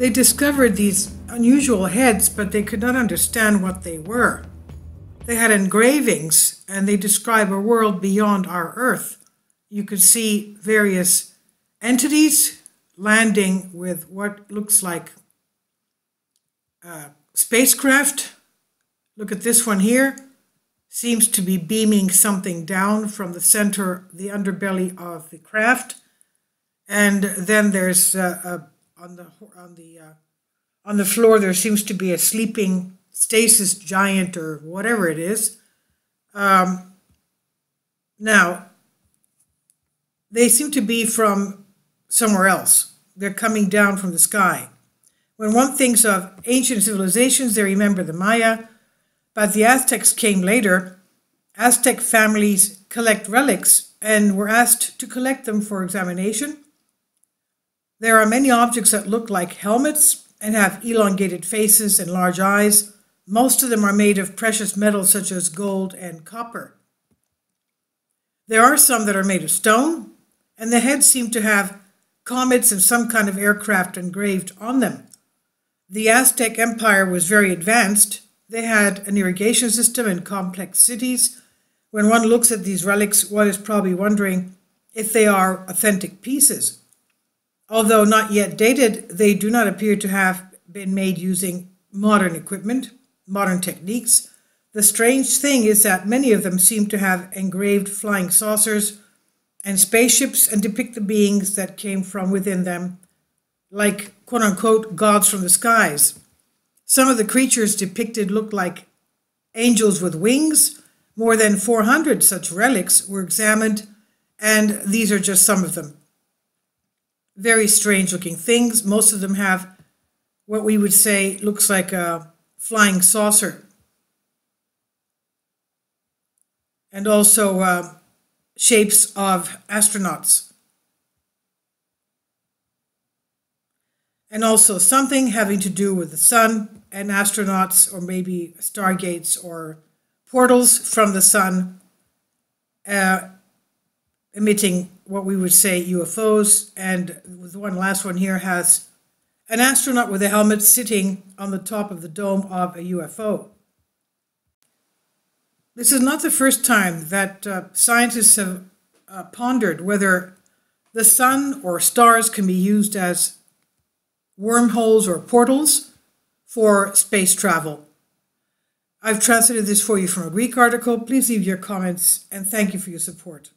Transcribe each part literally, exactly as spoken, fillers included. They discovered these unusual heads, but they could not understand what they were. They had engravings, and they describe a world beyond our Earth. You could see various entities landing with what looks like uh, spacecraft. Look at this one here. Seems to be beaming something down from the center, the underbelly of the craft. And then there's uh, uh, on the on the uh, on the floor there seems to be a sleeping stasis giant or whatever it is. Um, now they seem to be from somewhere else. They're coming down from the sky. When one thinks of ancient civilizations, they remember the Maya, but the Aztecs came later. Aztec families collect relics and were asked to collect them for examination. There are many objects that look like helmets and have elongated faces and large eyes. Most of them are made of precious metals such as gold and copper. There are some that are made of stone, and the heads seem to have comets and some kind of aircraft engraved on them. The Aztec Empire was very advanced. They had an irrigation system and complex cities. When one looks at these relics, one is probably wondering if they are authentic pieces. Although not yet dated, they do not appear to have been made using modern equipment, modern techniques. The strange thing is that many of them seem to have engraved flying saucers and spaceships and depict the beings that came from within them, like quote-unquote gods from the skies. Some of the creatures depicted look like angels with wings. More than four hundred such relics were examined, and these are just some of them. Very strange looking things. Most of them have what we would say looks like a flying saucer. And also uh, shapes of astronauts. And also something having to do with the sun and astronauts, or maybe stargates or portals from the sun uh, emitting what we would say U F Os, and the one last one here has an astronaut with a helmet sitting on the top of the dome of a U F O. This is not the first time that uh, scientists have uh, pondered whether the sun or stars can be used as wormholes or portals for space travel. I've translated this for you from a Greek article. Please leave your comments, and thank you for your support.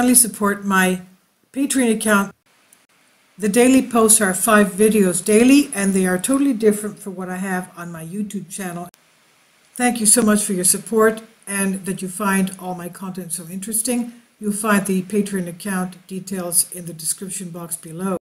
kindly support my Patreon account. The daily posts are five videos daily, and they are totally different from what I have on my YouTube channel. Thank you so much for your support and that you find all my content so interesting. You'll find the Patreon account details in the description box below.